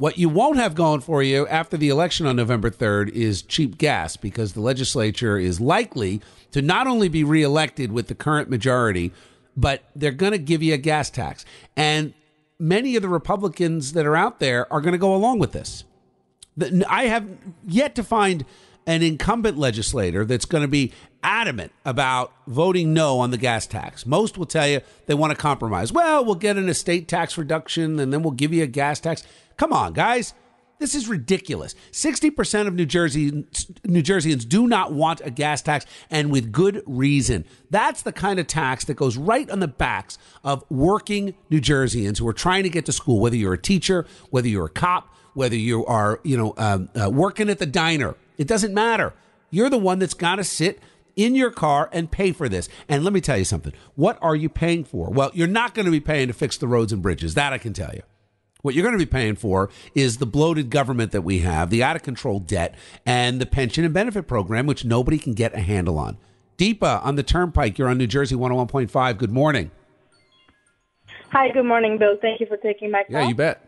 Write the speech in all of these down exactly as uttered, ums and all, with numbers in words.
What you won't have going for you after the election on November third is cheap gas, because the legislature is likely to not only be reelected with the current majority, but they're going to give you a gas tax. And many of the Republicans that are out there are going to go along with this. I have yet to find an incumbent legislator that's going to be adamant about voting no on the gas tax. Most will tell you they want to compromise. Well, we'll get an estate tax reduction and then we'll give you a gas tax. Come on, guys. This is ridiculous. sixty percent of New Jersey, New Jerseyans do not want a gas tax, and with good reason. That's the kind of tax that goes right on the backs of working New Jerseyans who are trying to get to school, whether you're a teacher, whether you're a cop, whether you are, you know, um, uh, working at the diner. It doesn't matter. You're the one that's got to sit in your car and pay for this. And let me tell you something. What are you paying for? Well, you're not going to be paying to fix the roads and bridges. That I can tell you. What you're going to be paying for is the bloated government that we have, the out-of-control debt, and the pension and benefit program, which nobody can get a handle on. Deepa on the Turnpike, you're on New Jersey one oh one point five. Good morning. Hi, good morning, Bill. Thank you for taking my call. Yeah, you bet.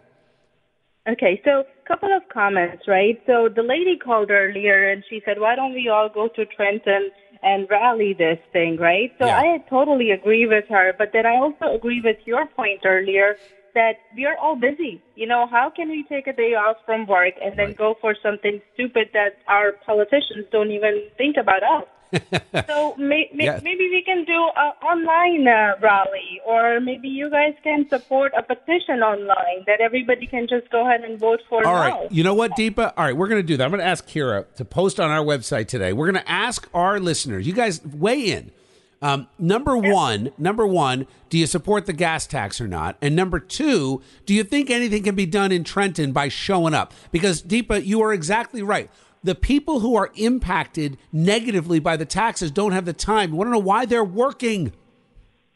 Okay, so a couple of comments, right? So the lady called earlier, and she said, why don't we all go to Trenton and rally this thing, right? So yeah. I totally agree with her, but then I also agree with your point earlier that we are all busy. You know, how can we take a day off from work and then right. go for something stupid that our politicians don't even think about us? so may, may, yeah. maybe we can do an online uh, rally, or maybe you guys can support a petition online that everybody can just go ahead and vote for. All right. Now. You know what, Deepa? All right, we're going to do that. I'm going to ask Kira to post on our website today. We're going to ask our listeners, you guys weigh in. Um, number one, number one, do you support the gas tax or not? And number two, do you think anything can be done in Trenton by showing up? Because, Deepa, you are exactly right. The people who are impacted negatively by the taxes don't have the time. You want to know why? They're working.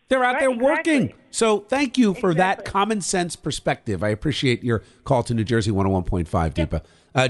They're out right, there working. Exactly. So thank you for exactly. that common sense perspective. I appreciate your call to New Jersey one oh one point five, yep. Deepa.